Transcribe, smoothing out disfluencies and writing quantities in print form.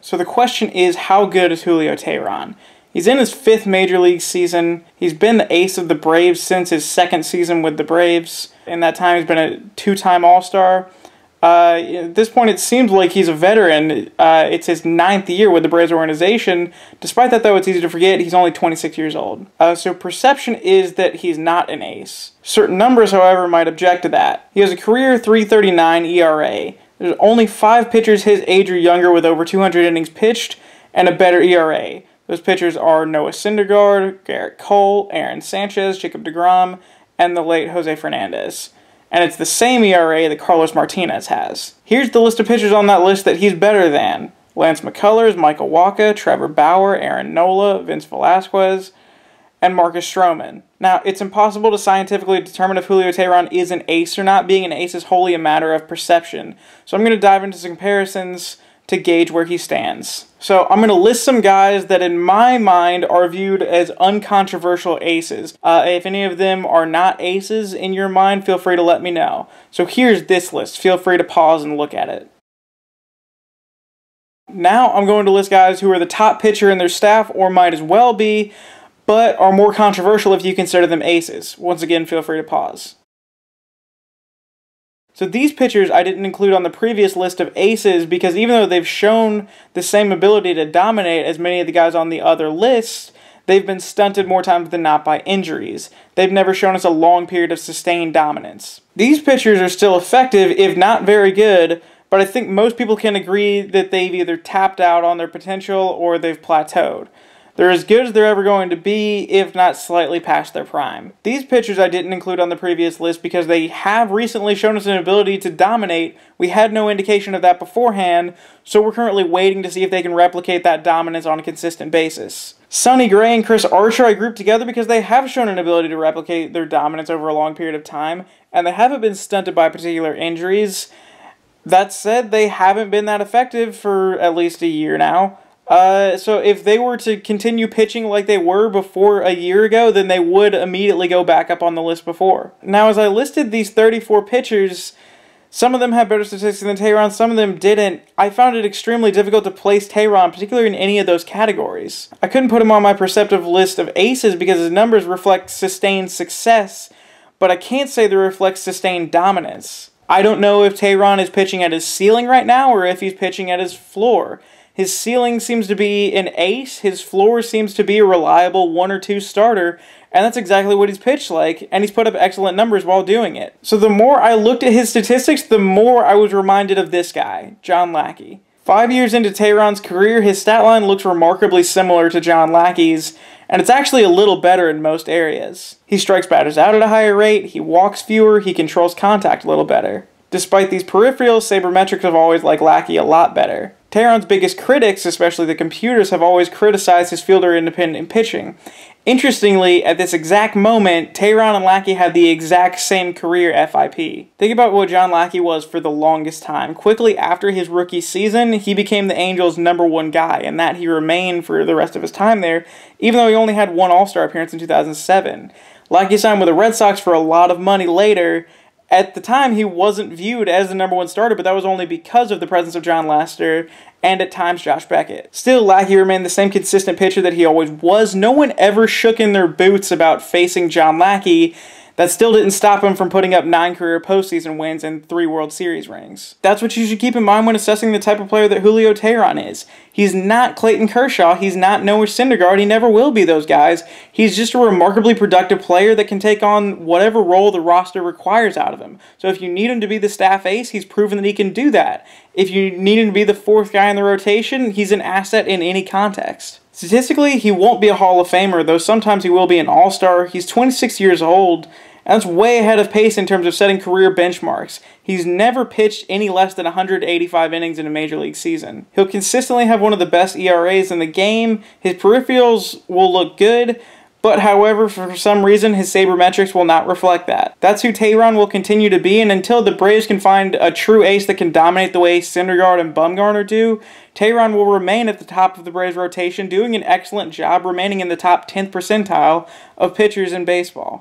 So the question is, how good is Julio Teheran? He's in his 5th major league season. He's been the ace of the Braves since his 2nd season with the Braves. In that time, he's been a 2-time All-Star. At this point, it seems like he's a veteran. It's his 9th year with the Braves organization. Despite that, though, it's easy to forget he's only 26 years old. So perception is that he's not an ace. Certain numbers, however, might object to that. He has a career 3.39 ERA. There's only 5 pitchers his age or younger with over 200 innings pitched and a better ERA. Those pitchers are Noah Syndergaard, Garrett Cole, Aaron Sanchez, Jacob DeGrom, and the late Jose Fernandez. And it's the same ERA that Carlos Martinez has. Here's the list of pitchers on that list that he's better than. Lance McCullers, Michael Wacha, Trevor Bauer, Aaron Nola, Vince Velasquez, and Marcus Stroman. Now, it's impossible to scientifically determine if Julio Teheran is an ace or not. Being an ace is wholly a matter of perception. So I'm going to dive into some comparisons to gauge where he stands. So I'm going to list some guys that in my mind are viewed as uncontroversial aces. If any of them are not aces in your mind, feel free to let me know. So here's this list. Feel free to pause and look at it. Now I'm going to list guys who are the top pitcher in their staff or might as well be, but are more controversial if you consider them aces. Once again, feel free to pause. So these pitchers I didn't include on the previous list of aces because even though they've shown the same ability to dominate as many of the guys on the other list, they've been stunted more times than not by injuries. They've never shown us a long period of sustained dominance. These pitchers are still effective, if not very good, but I think most people can agree that they've either tapped out on their potential or they've plateaued. They're as good as they're ever going to be, if not slightly past their prime. These pitchers I didn't include on the previous list because they have recently shown us an ability to dominate. We had no indication of that beforehand, so we're currently waiting to see if they can replicate that dominance on a consistent basis. Sonny Gray and Chris Archer I grouped together because they have shown an ability to replicate their dominance over a long period of time, and they haven't been stunted by particular injuries. That said, they haven't been that effective for at least a year now. So if they were to continue pitching like they were before a year ago, then they would immediately go back up on the list before. Now, as I listed these 34 pitchers, some of them had better statistics than Teheran, some of them didn't. I found it extremely difficult to place Teheran, particularly in any of those categories. I couldn't put him on my perceptive list of aces because his numbers reflect sustained success, but I can't say they reflect sustained dominance. I don't know if Teheran is pitching at his ceiling right now or if he's pitching at his floor. His ceiling seems to be an ace, his floor seems to be a reliable 1 or 2 starter, and that's exactly what he's pitched like, and he's put up excellent numbers while doing it. So the more I looked at his statistics, the more I was reminded of this guy, John Lackey. 5 years into Teheran's career, his stat line looks remarkably similar to John Lackey's, and it's actually a little better in most areas. He strikes batters out at a higher rate, he walks fewer, he controls contact a little better. Despite these peripherals, sabermetrics have always liked Lackey a lot better. Teheran's biggest critics, especially the computers, have always criticized his fielder-independent pitching. Interestingly, at this exact moment, Teheran and Lackey had the exact same career FIP. Think about what John Lackey was for the longest time. Quickly after his rookie season, he became the Angels' #1 guy, and that he remained for the rest of his time there, even though he only had 1 All-Star appearance in 2007. Lackey signed with the Red Sox for a lot of money later. At the time, he wasn't viewed as the #1 starter, but that was only because of the presence of John Lester and at times Josh Beckett. Still, Lackey remained the same consistent pitcher that he always was. No one ever shook in their boots about facing John Lackey. That still didn't stop him from putting up 9 career postseason wins and 3 World Series rings. That's what you should keep in mind when assessing the type of player that Julio Teheran is. He's not Clayton Kershaw, he's not Noah Syndergaard, he never will be those guys. He's just a remarkably productive player that can take on whatever role the roster requires out of him. So if you need him to be the staff ace, he's proven that he can do that. If you need him to be the 4th guy in the rotation, he's an asset in any context. Statistically, he won't be a Hall of Famer, though sometimes he will be an All-Star. He's 26 years old, and that's way ahead of pace in terms of setting career benchmarks. He's never pitched any less than 185 innings in a major league season. He'll consistently have one of the best ERAs in the game. His peripherals will look good, but however, for some reason, his sabermetrics will not reflect that. That's who Teheran will continue to be, and until the Braves can find a true ace that can dominate the way Syndergaard and Bumgarner do, Teheran will remain at the top of the Braves rotation, doing an excellent job remaining in the top 10th percentile of pitchers in baseball.